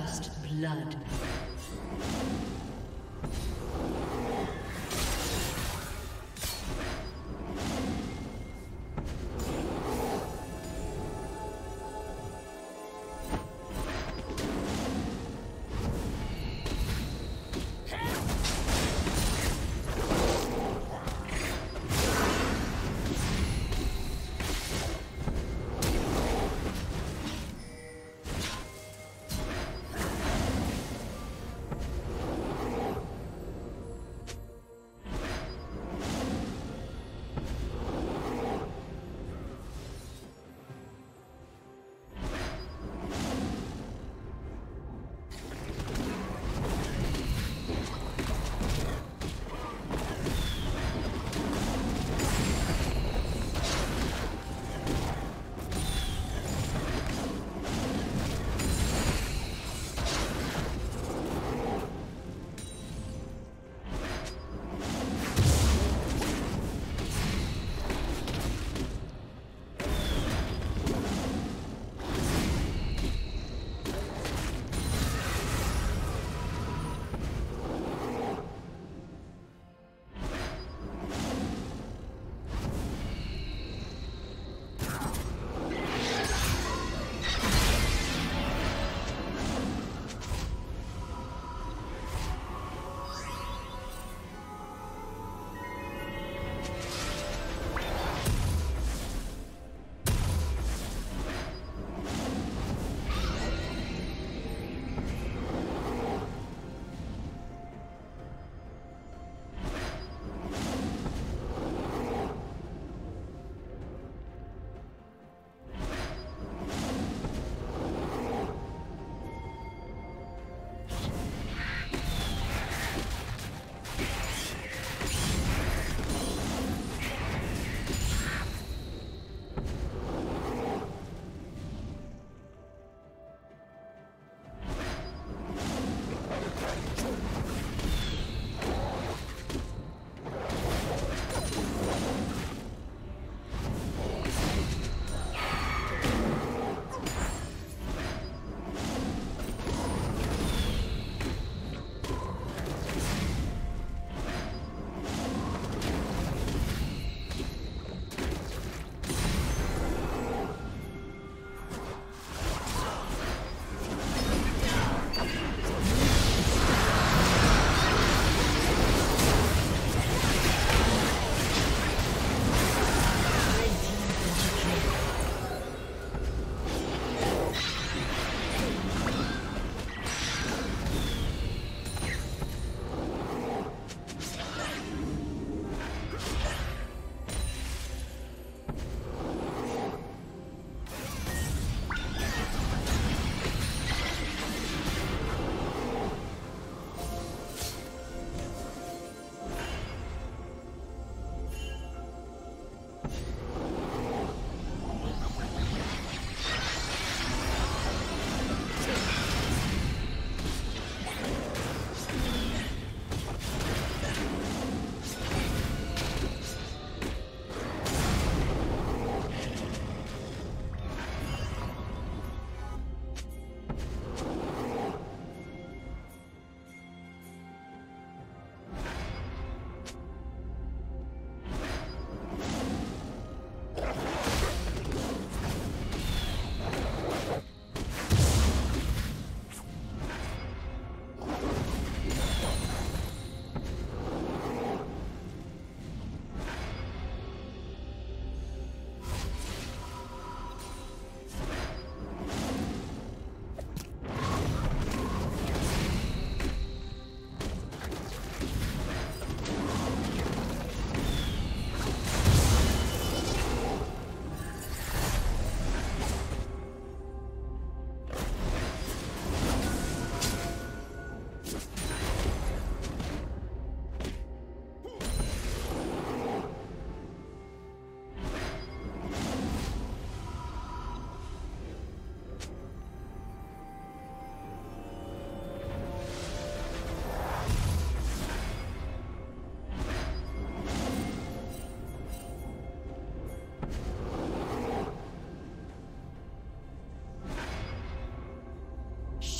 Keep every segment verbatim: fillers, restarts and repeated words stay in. First blood.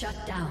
Shut down.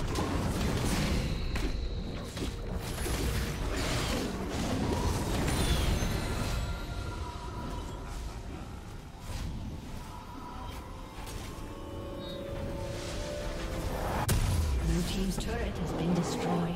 Red team's turret has been destroyed.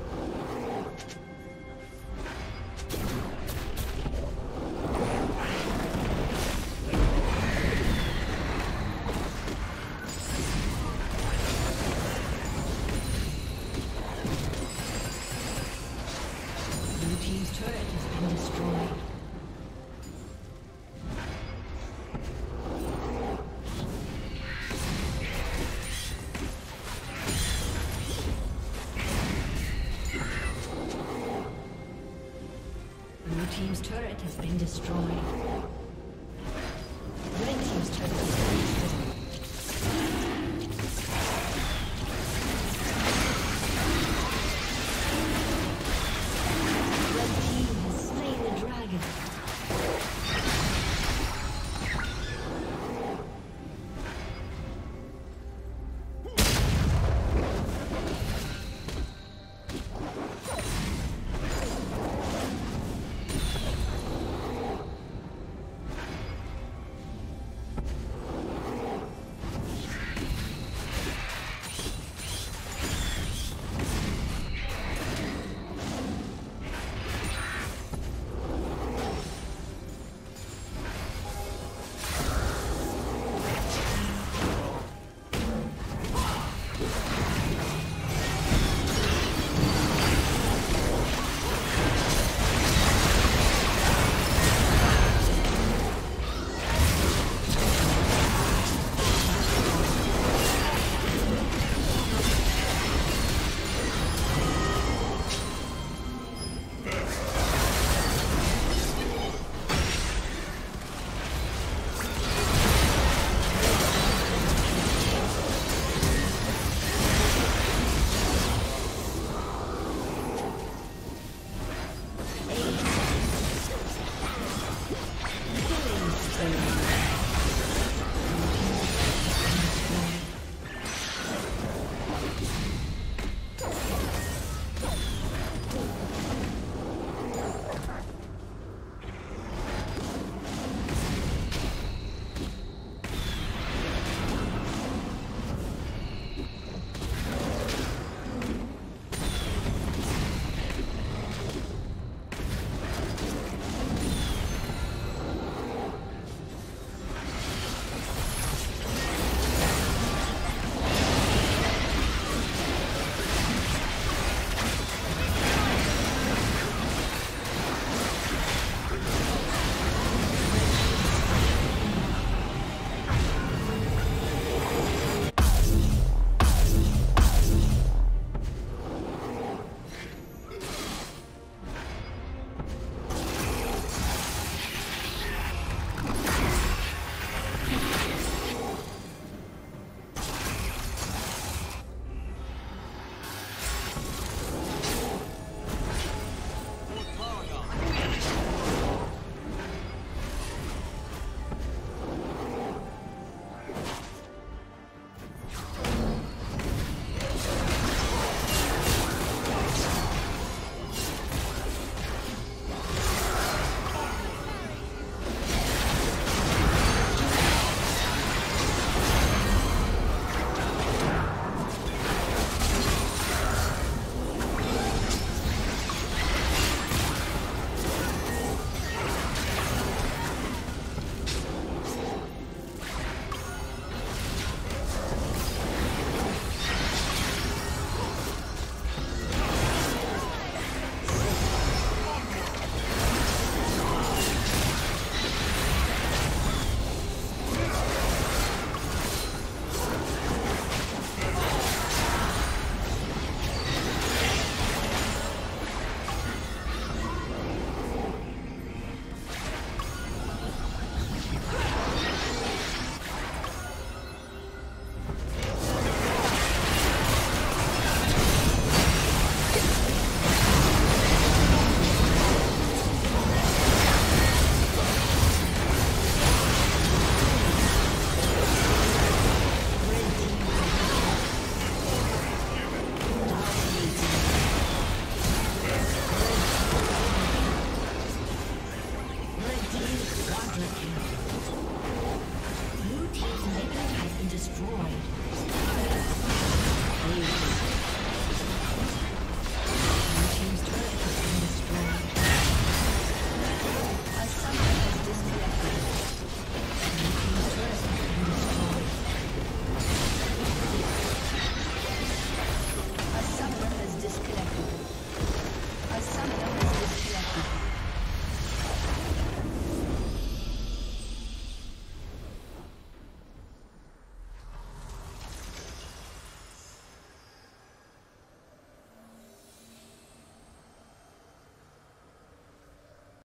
Team's turret has been destroyed.